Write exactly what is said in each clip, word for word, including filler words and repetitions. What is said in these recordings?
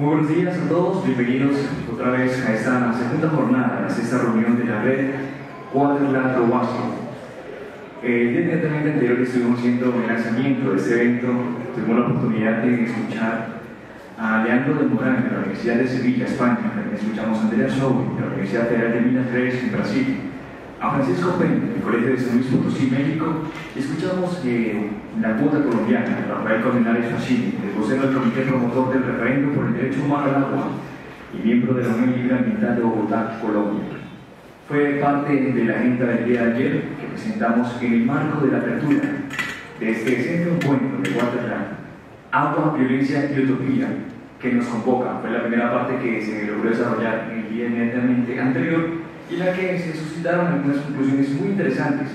Muy buenos días a todos, bienvenidos otra vez a esta segunda jornada, a esta reunión de la red WATERLAT-GOBACIT. El día inmediatamente anterior estuvimos haciendo el lanzamiento de este evento, tuvimos la oportunidad de escuchar a Leandro de Mogán de la Universidad de Sevilla, España, escuchamos a Andrea Sobri de la Universidad Federal de Mila tres en Brasil, a Francisco Pérez del Colegio de San Luis Potosí, México, y escuchamos eh, la cuota colombiana, Rafael Colmenares Facini, el vocero del Comité Promotor del Referendo por el Derecho Humano al Agua y miembro de la Unión Libre Ambiental de Bogotá, Colombia. Fue parte de la agenda del día de ayer que presentamos en el marco de la apertura de este centro encuentro de WATERLAT, Agua, Violencia y Utopía, que nos convoca. Fue la primera parte que se logró desarrollar en el día inmediatamente anterior y en la que se suscitaron algunas conclusiones muy interesantes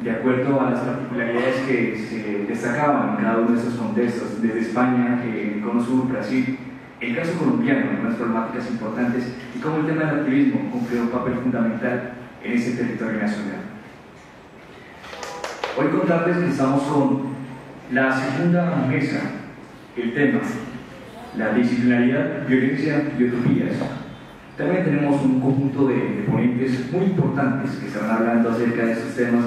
de acuerdo a las particularidades que se destacaban en cada uno de estos contextos, desde España, el Cono Sur, Brasil, el caso colombiano, algunas problemáticas importantes y cómo el tema del activismo cumplió un papel fundamental en ese territorio nacional. Hoy contarles que estamos con la segunda mesa, el tema la disciplinaridad, violencia y utopías. También tenemos un conjunto de, de ponentes muy importantes que estarán hablando acerca de estos temas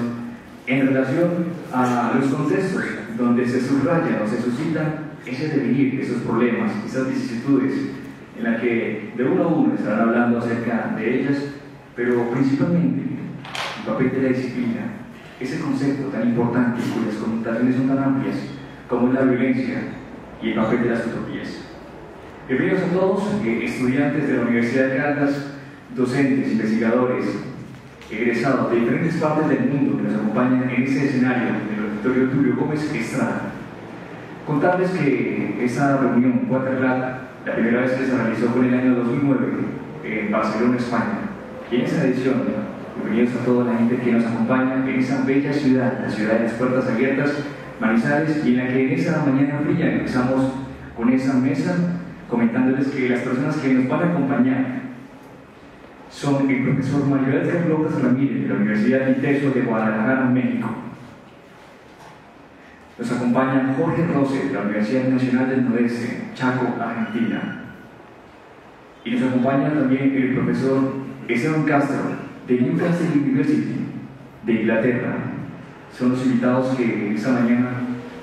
en relación a los contextos donde se subrayan o se suscitan ese devenir, esos problemas, esas vicisitudes en las que de uno a uno estarán hablando acerca de ellas, pero principalmente el papel de la disciplina, ese concepto tan importante cuyas connotaciones son tan amplias como es la violencia y el papel de las utopías. Bienvenidos a todos, eh, estudiantes de la Universidad de Caldas, docentes, investigadores, egresados de diferentes partes del mundo que nos acompañan en este escenario del auditorio Tulio Gómez Estrada. Contarles que esta reunión WATERLAT, la primera vez que se realizó fue en el año dos mil nueve en Barcelona, España. Y en esa edición, bienvenidos a toda la gente que nos acompaña en esa bella ciudad, la ciudad de las puertas abiertas, Manizales, y en la que en esa mañana fría empezamos con esa mesa comentándoles que las personas que nos van a acompañar son el profesor Mario Edgar López Ramírez de la Universidad ITESO de Guadalajara, México. Nos acompaña Jorge José de la Universidad Nacional del Nordeste, Chaco, Argentina. Y nos acompaña también el profesor Ezequiel Castro de Newcastle University de Inglaterra. Son los invitados que esta mañana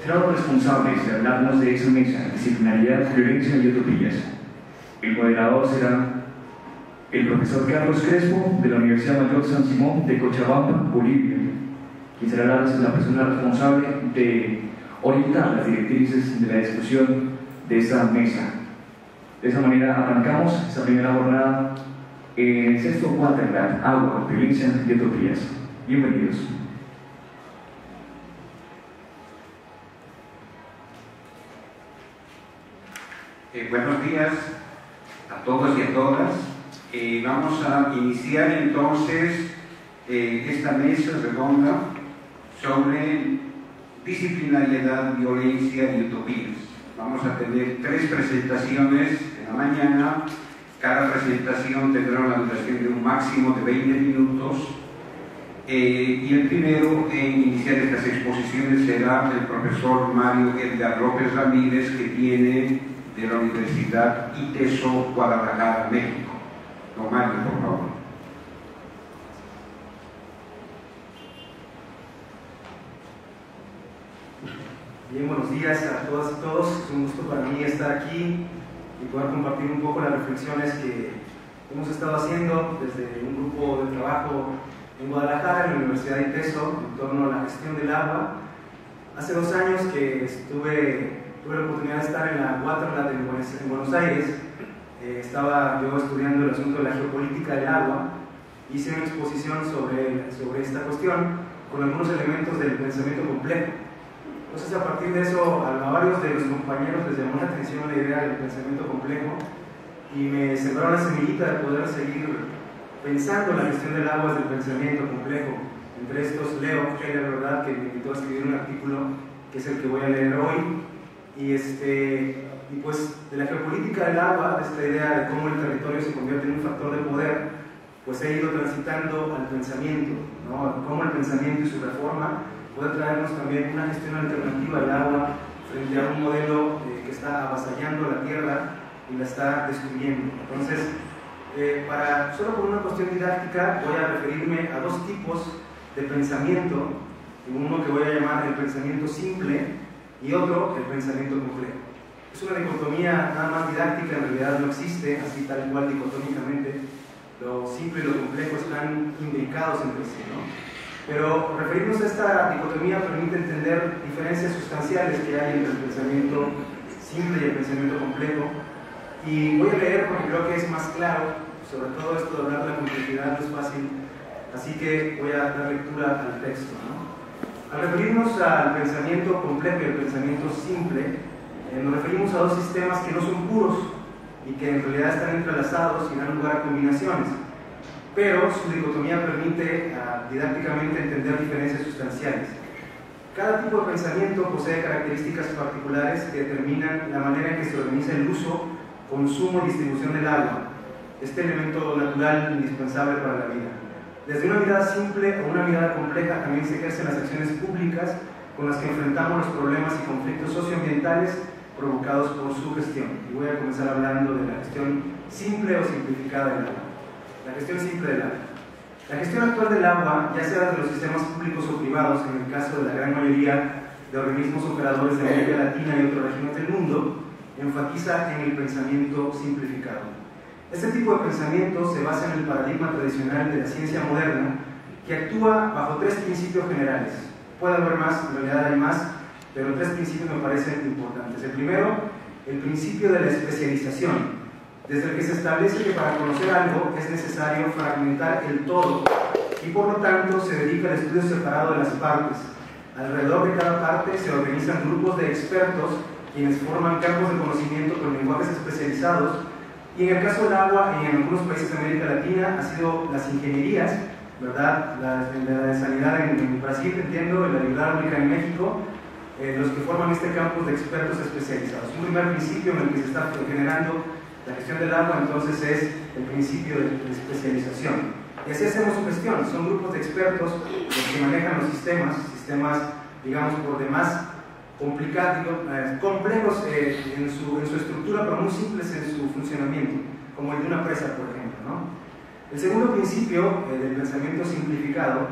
serán los responsables de hablarnos de esa mesa, disciplinaridad, violencia y utopías. El moderador será el profesor Carlos Crespo de la Universidad Mayor de San Simón de Cochabamba, Bolivia, quien será la persona responsable de orientar las directrices de la discusión de esta mesa. De esa manera arrancamos esta primera jornada en el sexto WATERLAT, Agua, Violencia y Utopías. Bienvenidos. Eh, buenos días a todos y a todas. Eh, vamos a iniciar entonces eh, esta mesa redonda sobre disciplinariedad, violencia y utopías. Vamos a tener tres presentaciones en la mañana. Cada presentación tendrá una duración de un máximo de veinte minutos eh, y el primero en iniciar estas exposiciones será el profesor Mario Edgar López Ramírez, que viene de la Universidad ITESO, Guadalajara, México. Don Mario, por favor. Bien, buenos días a todas y todos. Es un gusto para mí estar aquí y poder compartir un poco las reflexiones que hemos estado haciendo desde un grupo de trabajo en Guadalajara, en la Universidad de ITESO, en torno a la gestión del agua. Hace dos años que estuve, tuve la oportunidad de estar en la WATERLAT en Buenos Aires. Eh, estaba yo estudiando el asunto de la geopolítica del agua. Hice una exposición sobre, sobre esta cuestión con algunos elementos del pensamiento complejo. Entonces, a partir de eso, a varios de los compañeros les llamó la atención la idea del pensamiento complejo y me sembraron la semillita de poder seguir pensando la gestión del agua desde el pensamiento complejo. Entre estos, Leo, que la verdad que me invitó a escribir un artículo que es el que voy a leer hoy. Y, este, y pues, de la geopolítica del agua, esta idea de cómo el territorio se convierte en un factor de poder, pues he ido transitando al pensamiento, ¿no? Cómo el pensamiento y su reforma puede traernos también una gestión alternativa del agua frente a un modelo eh, que está avasallando la tierra y la está destruyendo. Entonces, eh, para, solo por una cuestión didáctica, voy a referirme a dos tipos de pensamiento, uno que voy a llamar el pensamiento simple y otro el pensamiento complejo. Es una dicotomía nada más didáctica, en realidad no existe, así tal cual dicotómicamente, lo simple y lo complejo están imbricados entre sí, ¿no? Pero referirnos a esta dicotomía permite entender diferencias sustanciales que hay entre el pensamiento simple y el pensamiento complejo. Y voy a leer porque creo que es más claro, sobre todo esto de hablar de la complejidad no es fácil, así que voy a dar lectura al texto, ¿no? Al referirnos al pensamiento complejo y al pensamiento simple, eh, nos referimos a dos sistemas que no son puros y que en realidad están entrelazados y dan lugar a combinaciones. Pero su dicotomía permite uh, didácticamente entender diferencias sustanciales. Cada tipo de pensamiento posee características particulares que determinan la manera en que se organiza el uso, consumo y distribución del agua, este elemento natural indispensable para la vida. Desde una mirada simple o una mirada compleja también se ejercen las acciones públicas con las que enfrentamos los problemas y conflictos socioambientales provocados por su gestión. Y voy a comenzar hablando de la gestión simple o simplificada del agua. La gestión simple del agua. La gestión actual del agua, ya sea de los sistemas públicos o privados, en el caso de la gran mayoría de organismos operadores de América Latina y otras regiones del mundo, enfatiza en el pensamiento simplificado. Este tipo de pensamiento se basa en el paradigma tradicional de la ciencia moderna, que actúa bajo tres principios generales. Puede haber más, en realidad hay más, pero tres principios me parecen importantes. El primero, el principio de la especialización, desde el que se establece que para conocer algo es necesario fragmentar el todo y por lo tanto se dedica al estudio separado de las partes. Alrededor de cada parte se organizan grupos de expertos quienes forman campos de conocimiento con lenguajes especializados, y en el caso del agua, en algunos países de América Latina ha sido las ingenierías, ¿verdad? La, la de sanidad en, en Brasil, entiendo, la de hidráulica en México, eh, los que forman este campo de expertos especializados. Un primer principio en el que se está generando la gestión del agua, entonces, es el principio de especialización. Y así hacemos su gestión. Son grupos de expertos los que manejan los sistemas, sistemas, digamos, por demás complicados, eh, complejos eh, en, su, en su estructura, pero muy simples en su funcionamiento, como el de una presa, por ejemplo, ¿no? El segundo principio eh, del pensamiento simplificado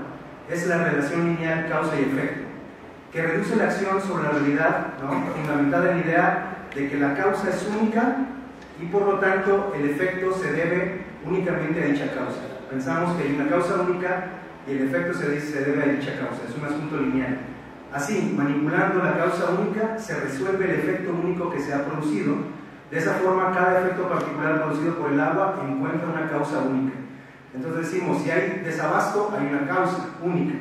es la relación lineal causa y efecto, que reduce la acción sobre la realidad, ¿no? Fundamentada en la idea de que la causa es única y por lo tanto el efecto se debe únicamente a dicha causa. Pensamos que hay una causa única y el efecto se, dice, se debe a dicha causa, es un asunto lineal. Así, manipulando la causa única, se resuelve el efecto único que se ha producido. De esa forma, cada efecto particular producido por el agua encuentra una causa única. Entonces decimos, si hay desabasto, hay una causa única,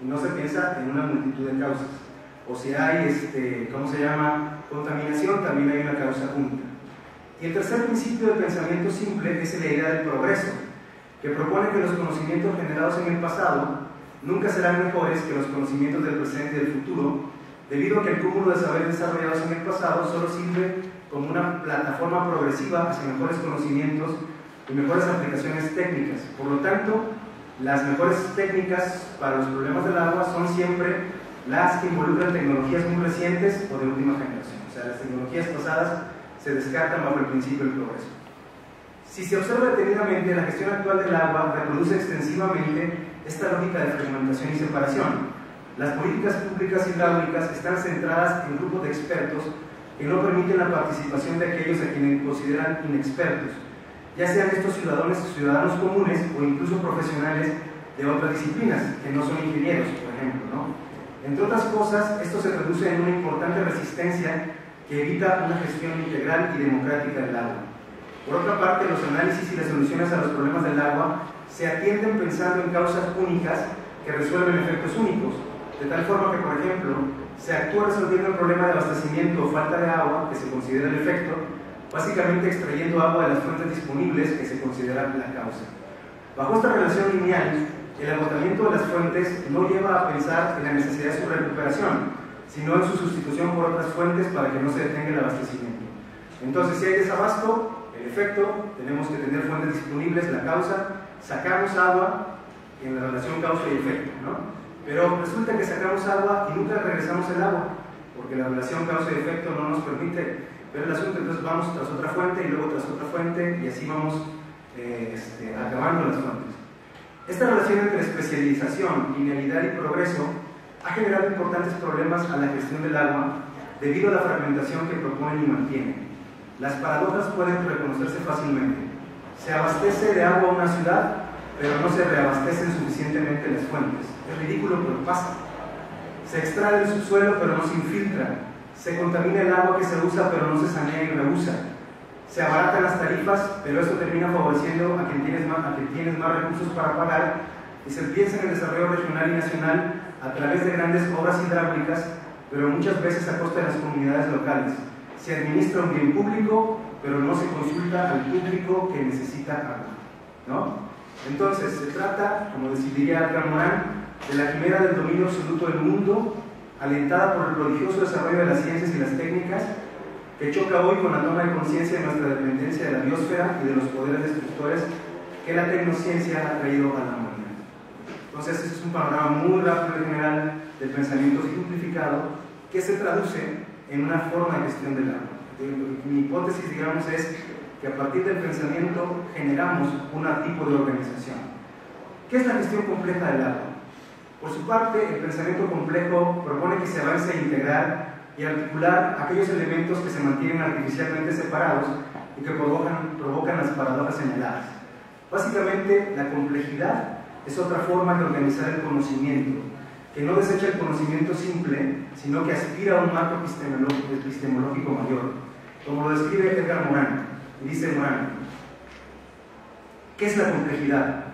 y no se piensa en una multitud de causas. O si hay, este, ¿cómo se llama? Contaminación, también hay una causa única. Y el tercer principio del pensamiento simple es la idea del progreso, que propone que los conocimientos generados en el pasado nunca serán mejores que los conocimientos del presente y del futuro, debido a que el cúmulo de saberes desarrollados en el pasado solo sirve como una plataforma progresiva hacia mejores conocimientos y mejores aplicaciones técnicas. Por lo tanto, las mejores técnicas para los problemas del agua son siempre las que involucran tecnologías muy recientes o de última generación. O sea, las tecnologías pasadas se descartan bajo el principio del progreso. Si se observa detenidamente, la gestión actual del agua reproduce extensivamente esta lógica de fragmentación y separación. Las políticas públicas hidráulicas están centradas en grupos de expertos que no permiten la participación de aquellos a quienes consideran inexpertos, ya sean estos ciudadanos, ciudadanos comunes o incluso profesionales de otras disciplinas, que no son ingenieros, por ejemplo, ¿no? Entre otras cosas, esto se traduce en una importante resistencia que evita una gestión integral y democrática del agua. Por otra parte, los análisis y las soluciones a los problemas del agua se atienden pensando en causas únicas que resuelven efectos únicos, de tal forma que, por ejemplo, se actúa resolviendo el problema de abastecimiento o falta de agua, que se considera el efecto, básicamente extrayendo agua de las fuentes disponibles, que se considera la causa. Bajo esta relación lineal, el agotamiento de las fuentes no lleva a pensar en la necesidad de su recuperación, sino en su sustitución por otras fuentes para que no se detenga el abastecimiento. Entonces, si hay desabasto, el efecto, tenemos que tener fuentes disponibles, la causa, sacamos agua en la relación causa y efecto, ¿no? Pero resulta que sacamos agua y nunca regresamos el agua, porque la relación causa y efecto no nos permite pero el asunto, entonces vamos tras otra fuente y luego tras otra fuente y así vamos eh, este, acabando las fuentes. Esta relación entre especialización, linealidad y progreso ha generado importantes problemas a la gestión del agua debido a la fragmentación que proponen y mantienen. Las paradojas pueden reconocerse fácilmente. Se abastece de agua una ciudad, pero no se reabastecen suficientemente las fuentes. Es ridículo, pero pasa. Se extrae del subsuelo, pero no se infiltra. Se contamina el agua que se usa, pero no se sanea y reusa. Se abaratan las tarifas, pero eso termina favoreciendo a quien tienes más, a quien tienes más recursos para pagar, y se piensa en el desarrollo regional y nacional a través de grandes obras hidráulicas, pero muchas veces a costa de las comunidades locales. Se administra un bien público, pero no se consulta al público que necesita agua, ¿no? Entonces, se trata, como decidiría Edgar Morán, de la quimera del dominio absoluto del mundo, alentada por el prodigioso desarrollo de las ciencias y las técnicas, que choca hoy con la toma de conciencia de nuestra dependencia de la biosfera y de los poderes destructores que la tecnociencia ha traído a la humanidad. Entonces, este es un panorama muy rápido y general del pensamiento simplificado que se traduce en una forma de gestión del agua. Mi hipótesis, digamos, es que a partir del pensamiento generamos un tipo de organización. ¿Qué es la gestión compleja del agua? Por su parte, el pensamiento complejo propone que se avance a integrar y articular aquellos elementos que se mantienen artificialmente separados y que provocan, provocan las paradojas señaladas. Básicamente, la complejidad es otra forma de organizar el conocimiento, que no desecha el conocimiento simple, sino que aspira a un marco epistemológico, epistemológico mayor, como lo describe Edgar Morán. Dice Morán, ¿qué es la complejidad?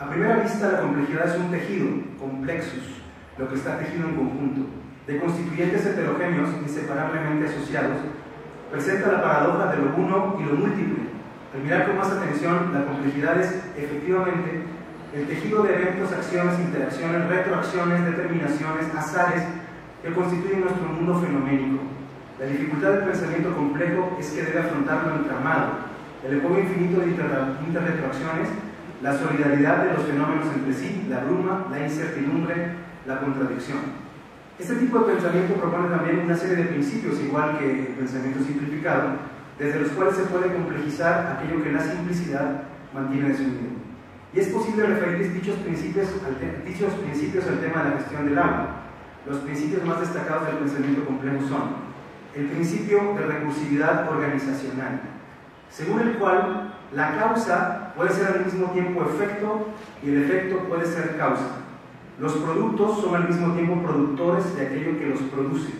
A primera vista, la complejidad es un tejido, complexus, lo que está tejido en conjunto, de constituyentes heterogéneos inseparablemente asociados. Presenta la paradoja de lo uno y lo múltiple. Al mirar con más atención, la complejidad es, efectivamente, el tejido de eventos, acciones, interacciones, retroacciones, determinaciones, azares, que constituyen nuestro mundo fenoménico. La dificultad del pensamiento complejo es que debe afrontar lo entramado, el juego infinito de interretroacciones, la solidaridad de los fenómenos entre sí, la bruma, la incertidumbre, la contradicción. Este tipo de pensamiento propone también una serie de principios, igual que el pensamiento simplificado, desde los cuales se puede complejizar aquello que la simplicidad mantiene de su nivel. Y es posible referir dichos principios, dichos principios al tema de la gestión del agua. Los principios más destacados del pensamiento complejo son el principio de recursividad organizacional, según el cual la causa puede ser al mismo tiempo efecto y el efecto puede ser causa. Los productos son al mismo tiempo productores de aquello que los produce.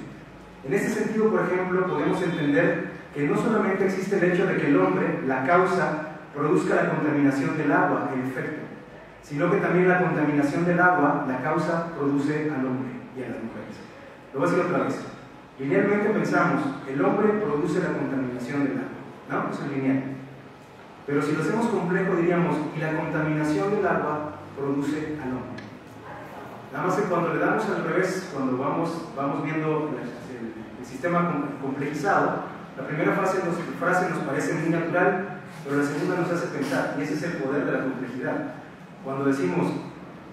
En este sentido, por ejemplo, podemos entender que no solamente existe el hecho de que el hombre, la causa, produzca la contaminación del agua, el efecto, sino que también la contaminación del agua, la causa, produce al hombre y a las mujeres. Lo voy a decir otra vez. Linealmente pensamos, el hombre produce la contaminación del agua, ¿no? Eso es lineal. Pero si lo hacemos complejo diríamos, y la contaminación del agua produce al hombre. Nada más que cuando le damos al revés, cuando vamos, vamos viendo el, el, el sistema complejizado, la primera frase nos, frase nos parece muy natural, pero la segunda nos hace pensar, y ese es el poder de la complejidad. Cuando decimos,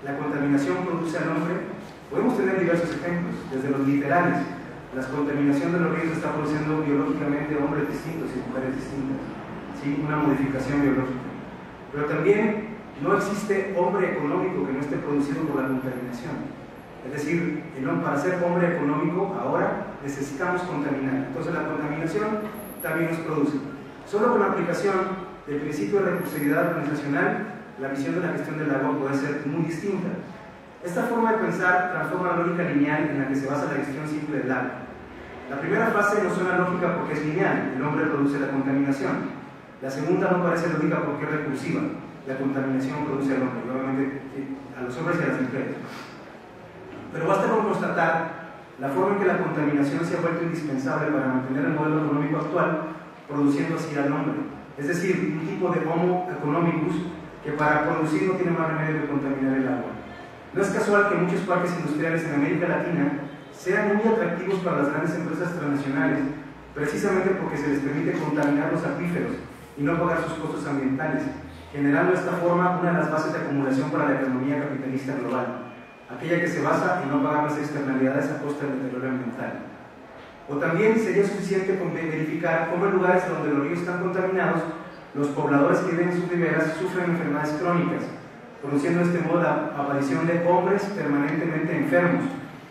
la contaminación produce al hombre, podemos tener diversos ejemplos, desde los literales. La contaminación de los ríos está produciendo biológicamente hombres distintos y mujeres distintas, ¿sí? Una modificación biológica. Pero también no existe hombre económico que no esté producido por la contaminación. Es decir, para ser hombre económico ahora necesitamos contaminar. Entonces la contaminación también nos produce. Solo con la aplicación del principio de recursividad organizacional, la visión de la gestión del agua puede ser muy distinta. Esta forma de pensar transforma la lógica lineal en la que se basa la gestión simple del agua. La primera frase no suena lógica porque es lineal, el hombre produce la contaminación. La segunda no parece lógica porque es recursiva, la contaminación produce al hombre, obviamente a los hombres y a las mujeres. Pero basta con constatar la forma en que la contaminación se ha vuelto indispensable para mantener el modelo económico actual, produciendo así al hombre. Es decir, un tipo de homo economicus que para producir no tiene más remedio que contaminar el agua. No es casual que muchos parques industriales en América Latina sean muy atractivos para las grandes empresas transnacionales, precisamente porque se les permite contaminar los acuíferos y no pagar sus costos ambientales, generando de esta forma una de las bases de acumulación para la economía capitalista global, aquella que se basa en no pagar las externalidades a costa del deterioro ambiental. O también sería suficiente con verificar cómo en lugares donde los ríos están contaminados, los pobladores que viven en sus riberas sufren enfermedades crónicas, produciendo de este modo la aparición de hombres permanentemente enfermos,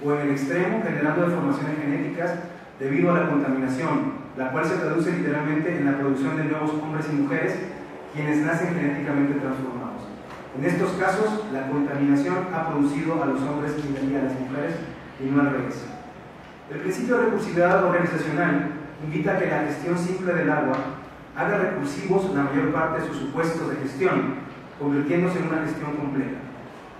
o en el extremo generando deformaciones genéticas debido a la contaminación, la cual se traduce literalmente en la producción de nuevos hombres y mujeres, quienes nacen genéticamente transformados. En estos casos, la contaminación ha producido a los hombres y a las mujeres, y no al revés. El principio de recursividad organizacional invita a que la gestión simple del agua haga recursivos la mayor parte de sus supuestos de gestión, convirtiéndose en una gestión completa.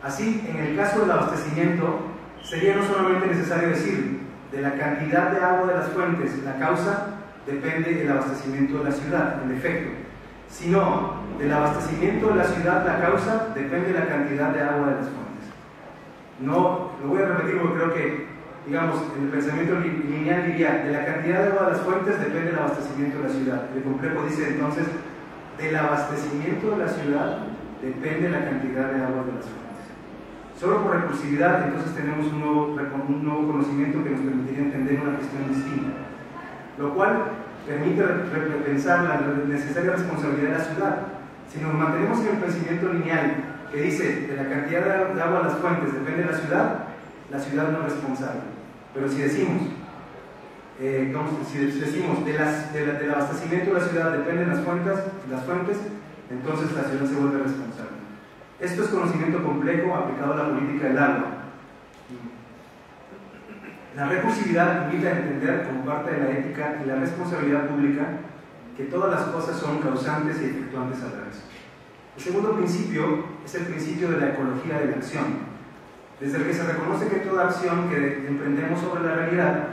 Así, en el caso del abastecimiento, sería no solamente necesario decir, de la cantidad de agua de las fuentes, la causa, depende el abastecimiento de la ciudad, en efecto, sino del abastecimiento de la ciudad, la causa, depende la cantidad de agua de las fuentes. No, lo voy a repetir porque creo que, digamos, el pensamiento lineal diría, de la cantidad de agua de las fuentes depende el abastecimiento de la ciudad. El complejo dice entonces, del abastecimiento de la ciudad depende la cantidad de agua de las fuentes. Solo por recursividad, entonces tenemos un nuevo, un nuevo conocimiento que nos permitiría entender una gestión distinta, lo cual permite repensar la necesaria responsabilidad de la ciudad. Si nos mantenemos en el pensamiento lineal que dice de la cantidad de agua a las fuentes depende de la ciudad, la ciudad no es responsable. Pero si decimos, eh, si decimos de las, de la, del abastecimiento de la ciudad dependen las fuentes, las fuentes, entonces la ciudad se vuelve responsable. Esto es conocimiento complejo aplicado a la política del agua. La recursividad invita a entender como parte de la ética y la responsabilidad pública que todas las cosas son causantes y efectuantes a la vez. El segundo principio es el principio de la ecología de la acción, desde el que se reconoce que toda acción que emprendemos sobre la realidad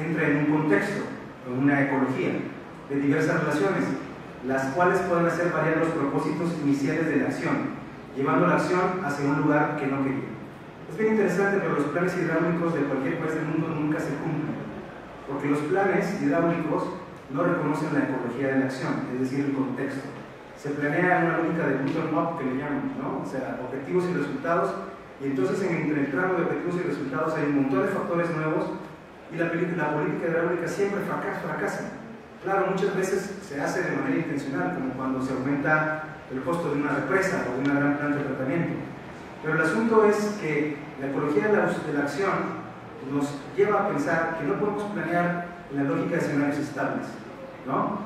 entra en un contexto, en una ecología, de diversas relaciones, las cuales pueden hacer variar los propósitos iniciales de la acción, llevando la acción hacia un lugar que no quería. Es bien interesante, pero los planes hidráulicos de cualquier país del mundo nunca se cumplen, porque los planes hidráulicos no reconocen la ecología de la acción, es decir, el contexto. Se planea una lógica de bottom up, que le llaman, ¿no? O sea, objetivos y resultados, y entonces entre el tramo de objetivos y resultados hay un montón de factores nuevos, y la, la política hidráulica siempre fracasa, fracasa. Claro, muchas veces se hace de manera intencional, como cuando se aumenta el costo de una represa o de una gran planta de tratamiento. Pero el asunto es que la ecología de la, de la acción nos lleva a pensar que no podemos planear en la lógica de escenarios estables, ¿no?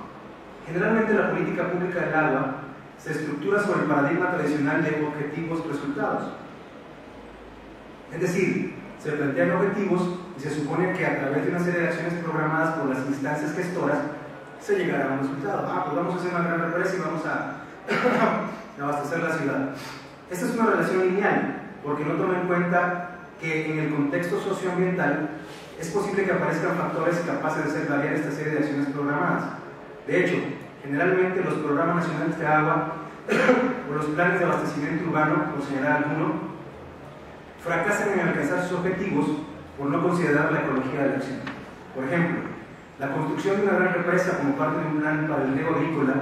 Generalmente la política pública del agua se estructura sobre el paradigma tradicional de objetivos resultados. Es decir, se plantean objetivos y se supone que a través de una serie de acciones programadas por las instancias gestoras se llegará a un resultado. Ah, pues vamos a hacer una gran represa y vamos a abastecer la ciudad. Esta es una relación lineal, porque no toma en cuenta que en el contexto socioambiental es posible que aparezcan factores capaces de hacer variar esta serie de acciones programadas. De hecho, generalmente los programas nacionales de agua o los planes de abastecimiento urbano, por señalar alguno, fracasan en alcanzar sus objetivos por no considerar la ecología de la acción. Por ejemplo, la construcción de una gran represa como parte de un plan para el riego agrícola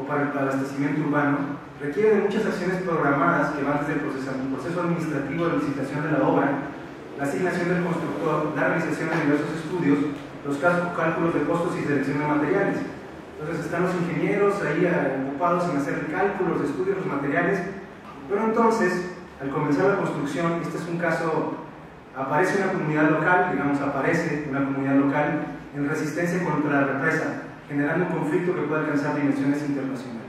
o para el abastecimiento urbano requiere de muchas acciones programadas que van desde el proceso, el proceso administrativo de licitación de la obra, la asignación del constructor, la realización de diversos estudios, los cálculos de costos y selección de materiales. Entonces están los ingenieros ahí ocupados en hacer cálculos, estudios, los materiales, pero entonces al comenzar la construcción, este es un caso, aparece una comunidad local, digamos aparece una comunidad local en resistencia contra la represa, generando un conflicto que puede alcanzar dimensiones internacionales.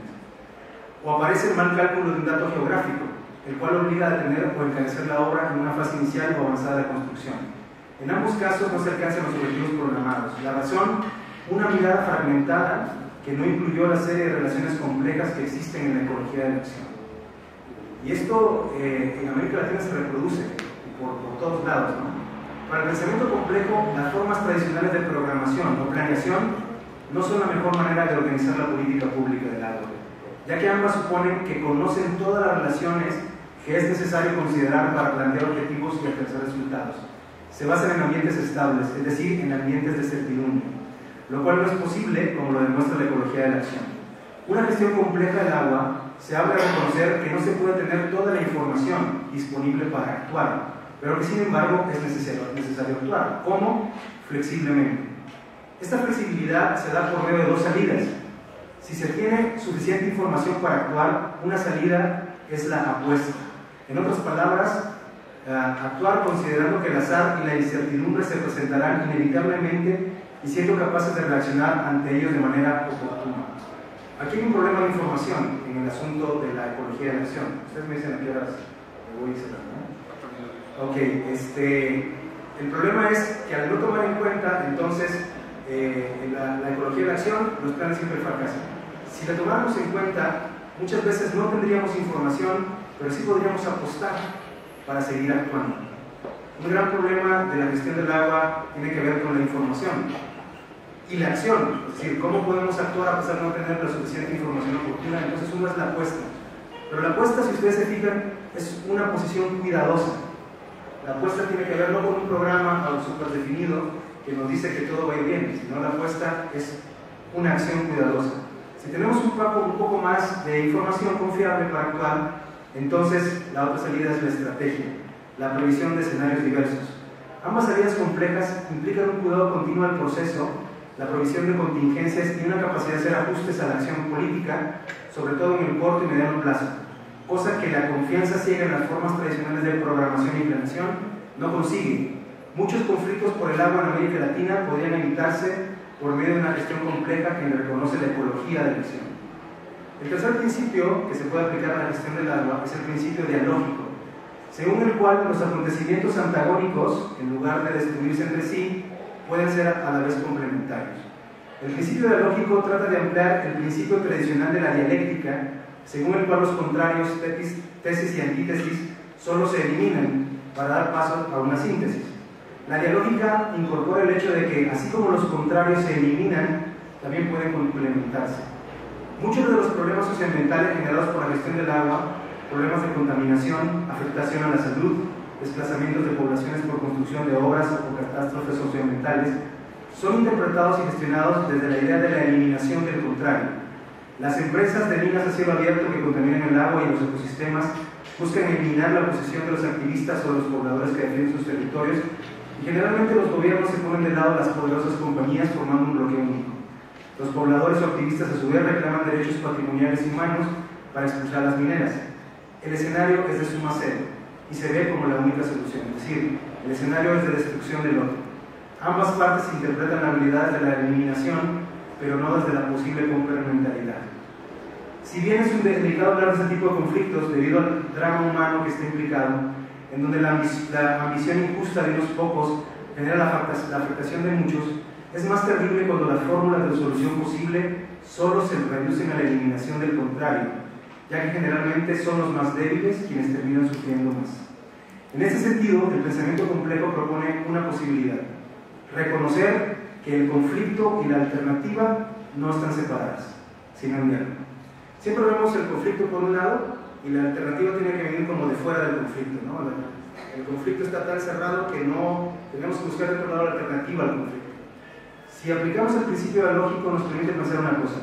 O aparece el mal cálculo de un dato geográfico, el cual obliga a detener o encarecer la obra en una fase inicial o avanzada de construcción. En ambos casos no se alcanzan los objetivos programados. La razón, una mirada fragmentada que no incluyó la serie de relaciones complejas que existen en la ecología de la acción. Y esto eh, en América Latina se reproduce por, por todos lados, ¿no? Para el pensamiento complejo, las formas tradicionales de programación o planeación no son la mejor manera de organizar la política pública del agua, ya que ambas suponen que conocen todas las relaciones que es necesario considerar para plantear objetivos y alcanzar resultados. Se basan en ambientes estables, es decir, en ambientes de certidumbre, lo cual no es posible, como lo demuestra la ecología de la acción. Una gestión compleja del agua se habla de reconocer que no se puede tener toda la información disponible para actuar, pero que sin embargo es necesario, necesario actuar. ¿Cómo? Flexiblemente. Esta flexibilidad se da por medio de dos salidas. Si se tiene suficiente información para actuar, una salida es la apuesta. En otras palabras, actuar considerando que el azar y la incertidumbre se presentarán inevitablemente y siendo capaces de reaccionar ante ellos de manera oportuna. Aquí hay un problema de información en el asunto de la ecología de la acción. Ustedes me dicen a qué horas me voy a cerrar, ¿no? Ok, este, el problema es que al no tomar en cuenta, entonces, eh, en la, la ecología de la acción, los planes siempre fracasan. Si la tomamos en cuenta, muchas veces no tendríamos información, pero sí podríamos apostar para seguir actuando. Un gran problema de la gestión del agua tiene que ver con la información y la acción, es decir, cómo podemos actuar a pesar de no tener la suficiente información oportuna. Entonces una es la apuesta, pero la apuesta, si ustedes se fijan, es una posición cuidadosa. La apuesta tiene que ver no con un programa súper definido que nos dice que todo va a ir bien, sino la apuesta es una acción cuidadosa. Si tenemos un poco, un poco más de información confiable para actuar, entonces la otra salida es la estrategia, la previsión de escenarios diversos. Ambas salidas complejas implican un cuidado continuo al proceso, la provisión de contingencias y una capacidad de hacer ajustes a la acción política, sobre todo en el corto y mediano plazo, cosa que la confianza ciega en las formas tradicionales de programación y planeación no consigue. Muchos conflictos por el agua en América Latina podrían evitarse por medio de una gestión compleja que reconoce la ecología de la acción. El tercer principio que se puede aplicar a la gestión del agua es el principio dialógico, según el cual los acontecimientos antagónicos, en lugar de destruirse entre sí, pueden ser a la vez complementarios. El principio dialógico trata de ampliar el principio tradicional de la dialéctica, según el cual los contrarios, tesis y antítesis, solo se eliminan para dar paso a una síntesis. La dialógica incorpora el hecho de que, así como los contrarios se eliminan, también pueden complementarse. Muchos de los problemas socioambientales generados por la gestión del agua, problemas de contaminación, afectación a la salud, desplazamientos de poblaciones por construcción de obras o catástrofes socioambientales, son interpretados y gestionados desde la idea de la eliminación del contrario. Las empresas de minas a cielo abierto que contaminan el agua y los ecosistemas buscan eliminar la posesión de los activistas o de los pobladores que defienden sus territorios, y generalmente los gobiernos se ponen de lado a las poderosas compañías formando un bloqueo único. Los pobladores o activistas a su vez reclaman derechos patrimoniales y humanos para expulsar las mineras. El escenario es de suma cero y se ve como la única solución, es decir, el escenario es de destrucción del otro. Ambas partes interpretan habilidades de la eliminación, pero no desde la posible complementariedad. Si bien es un delicado hablar de este tipo de conflictos debido al drama humano que está implicado, en donde la, la ambición injusta de unos pocos genera la afectación de muchos, es más terrible cuando las fórmulas de solución posible solo se reducen a la eliminación del contrario, ya que generalmente son los más débiles quienes terminan sufriendo más. En ese sentido, el pensamiento complejo propone una posibilidad: reconocer que el conflicto y la alternativa no están separadas, sino en diálogo. Siempre vemos el conflicto por un lado y la alternativa tiene que venir como de fuera del conflicto, ¿no? El conflicto está tan cerrado que no tenemos que buscar de otro lado la alternativa al conflicto. Si aplicamos el principio dialógico, nos permite pensar una cosa: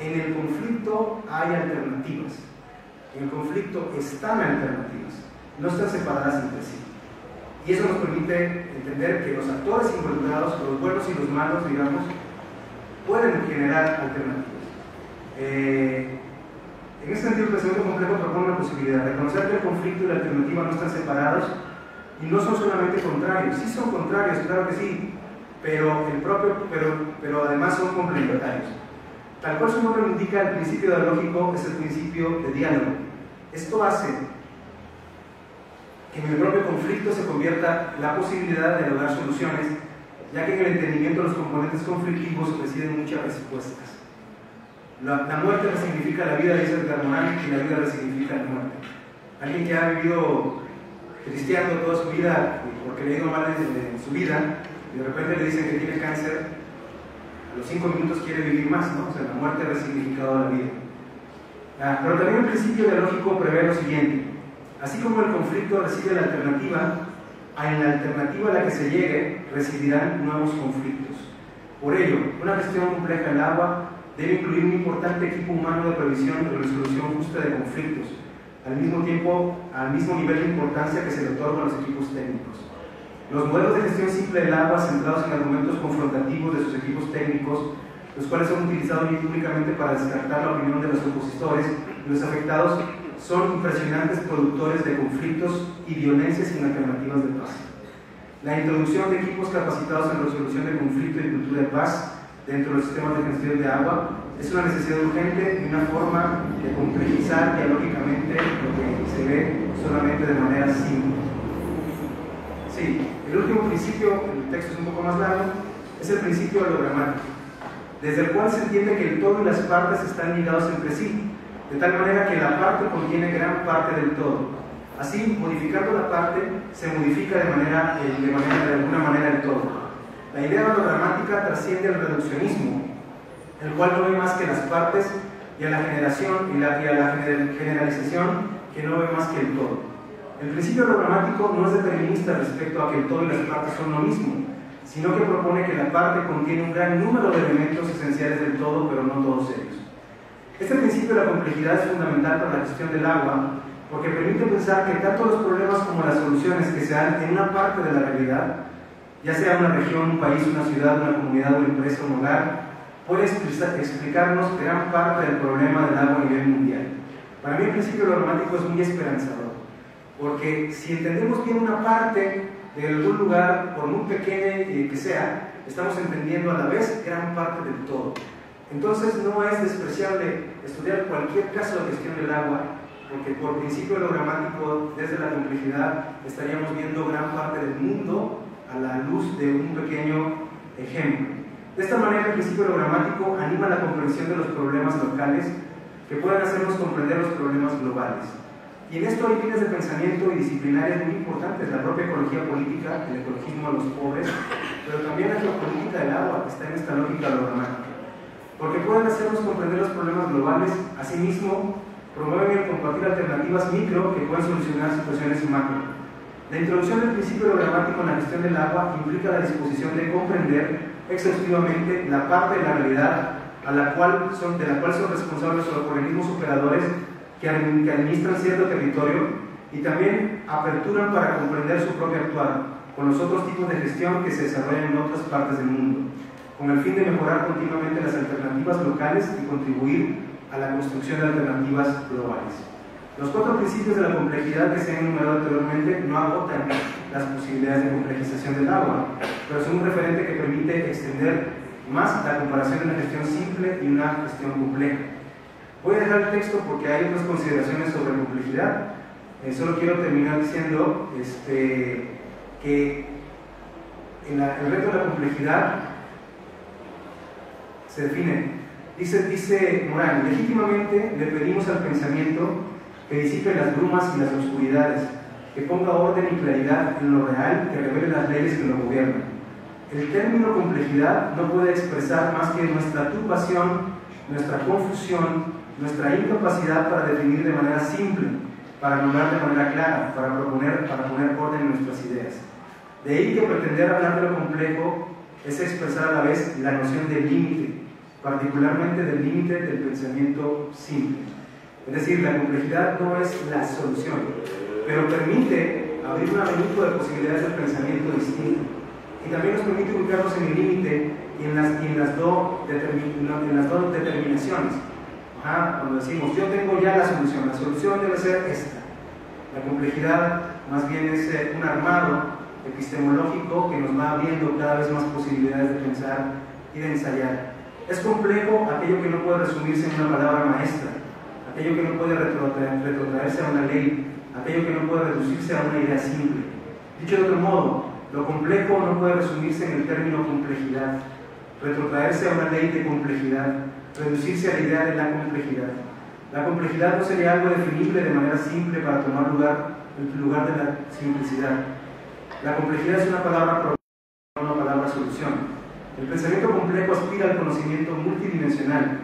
en el conflicto hay alternativas, en el conflicto están alternativas, no están separadas entre sí. Y eso nos permite entender que los actores involucrados, los buenos y los malos, digamos, pueden generar alternativas. Eh, en ese sentido, el pensamiento complejo propone una posibilidad: reconocer que el conflicto y la alternativa no están separados y no son solamente contrarios. Sí son contrarios, claro que sí. Pero, el propio, pero, pero además son complementarios. Tal cual su nombre indica, el principio dialógico es el principio de diálogo. Esto hace que en el propio conflicto se convierta la posibilidad de lograr soluciones, ya que en el entendimiento de los componentes conflictivos residen muchas respuestas. La, la muerte resignifica la vida, dice Edgar Morán, y la vida resignifica la muerte. Alguien que ha vivido cristiano toda su vida, porque le ha ido mal en su vida, y de repente le dicen que tiene cáncer, a los cinco minutos quiere vivir más, ¿no? O sea, la muerte ha resignificado la vida. Ah, pero también el principio dialógico prevé lo siguiente: así como el conflicto recibe la alternativa, en la alternativa a la que se llegue recibirán nuevos conflictos. Por ello, una gestión compleja del agua debe incluir un importante equipo humano de previsión y resolución justa de conflictos, al mismo tiempo, al mismo nivel de importancia que se le otorga a los equipos técnicos. Los modelos de gestión simple del agua centrados en argumentos confrontativos de sus equipos técnicos, los cuales son utilizados únicamente para descartar la opinión de los opositores y los afectados, son impresionantes productores de conflictos y violencias sin alternativas de paz. La introducción de equipos capacitados en resolución de conflicto y cultura de paz dentro de los sistemas de gestión de agua es una necesidad urgente y una forma de complejizar dialógicamente lo que se ve solamente de manera simple. Sí, el último principio, el texto es un poco más largo, es el principio de lo gramático, desde el cual se entiende que el todo y las partes están ligados entre sí, de tal manera que la parte contiene gran parte del todo. Así, modificando la parte, se modifica de, manera, eh, de, manera, de alguna manera el todo. La idea de la gramática trasciende al reduccionismo, el cual no ve más que las partes y a la generación y, la, y a la generalización que no ve más que el todo. El principio de lo gramático no es determinista respecto a que el todo y las partes son lo mismo, sino que propone que la parte contiene un gran número de elementos esenciales del todo, pero no todos ellos. Este principio de la complejidad es fundamental para la gestión del agua, porque permite pensar que tanto los problemas como las soluciones que se dan en una parte de la realidad, ya sea una región, un país, una ciudad, una comunidad, una empresa, un hogar, puede explicarnos gran parte del problema del agua a nivel mundial. Para mí el principio de lo gramático es muy esperanzador, porque si entendemos bien una parte de algún lugar, por muy pequeña que sea, estamos entendiendo a la vez gran parte del todo. Entonces no es despreciable estudiar cualquier caso de gestión del agua, porque por principio de lo gramático, desde la complejidad, estaríamos viendo gran parte del mundo a la luz de un pequeño ejemplo. De esta manera el principio de lo gramático anima la comprensión de los problemas locales que puedan hacernos comprender los problemas globales. Y en esto hay líneas de pensamiento y disciplinarias muy importantes, la propia ecología política, el ecologismo a los pobres, pero también la geopolítica del agua está en esta lógica programática, porque pueden hacernos comprender los problemas globales, asimismo promueven el compartir alternativas micro que pueden solucionar situaciones macro. La introducción del principio programático en la gestión del agua implica la disposición de comprender exhaustivamente la parte de la realidad a la cual son, de la cual son responsables los organismos operadores que administran cierto territorio y también aperturan para comprender su propio actuar con los otros tipos de gestión que se desarrollan en otras partes del mundo, con el fin de mejorar continuamente las alternativas locales y contribuir a la construcción de alternativas globales. Los cuatro principios de la complejidad que se han enumerado anteriormente no agotan las posibilidades de complejización del agua, pero son un referente que permite extender más la comparación de una gestión simple y una gestión compleja. Voy a dejar el texto porque hay otras consideraciones sobre complejidad. Eh, solo quiero terminar diciendo este, que en la, el reto de la complejidad se define. Dice, dice Morán, legítimamente le pedimos al pensamiento que disipe las brumas y las oscuridades, que ponga orden y claridad en lo real, que revele las leyes que lo gobiernan. El término complejidad no puede expresar más que nuestra turbación, nuestra confusión, nuestra incapacidad para definir de manera simple, para nombrar de manera clara, para proponer, para poner orden en nuestras ideas. De ahí que pretender hablar de lo complejo es expresar a la vez la noción de límite, particularmente del límite del pensamiento simple. Es decir, la complejidad no es la solución, pero permite abrir un abanico de posibilidades de pensamiento distinto y también nos permite ubicarnos en el límite y en las, y en las, do en las dos determinaciones. Ajá, cuando decimos yo tengo ya la solución, la solución debe ser esta. La complejidad más bien es eh, un armado epistemológico que nos va abriendo cada vez más posibilidades de pensar y de ensayar. Es complejo aquello que no puede resumirse en una palabra maestra, aquello que no puede retrotraer, retrotraerse a una ley, aquello que no puede reducirse a una idea simple. Dicho de otro modo, lo complejo no puede resumirse en el término complejidad, retrotraerse a una ley de complejidad, reducirse a la idea de la complejidad. La complejidad no sería algo definible de manera simple para tomar lugar en lugar de la simplicidad. La complejidad es una palabra problema, no una palabra solución. El pensamiento complejo aspira al conocimiento multidimensional,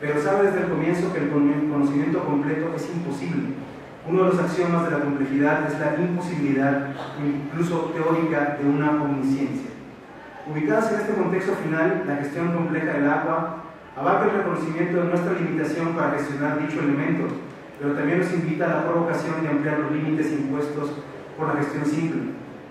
pero sabe desde el comienzo que el conocimiento completo es imposible. Uno de los axiomas de la complejidad es la imposibilidad, incluso teórica, de una omnisciencia. Ubicadas en este contexto final, la gestión compleja del agua abarca el reconocimiento de nuestra limitación para gestionar dicho elemento, pero también nos invita a la provocación de ampliar los límites impuestos por la gestión simple.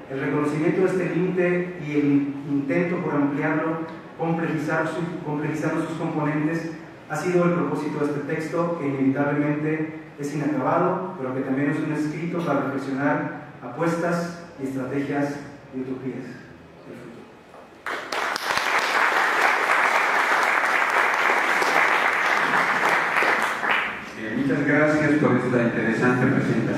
El reconocimiento de este límite y el intento por ampliarlo, complejizar, su, complejizar sus componentes, ha sido el propósito de este texto, que inevitablemente es inacabado, pero que también es un escrito para reflexionar apuestas y estrategias y utopías. Muchas gracias por esta interesante presentación.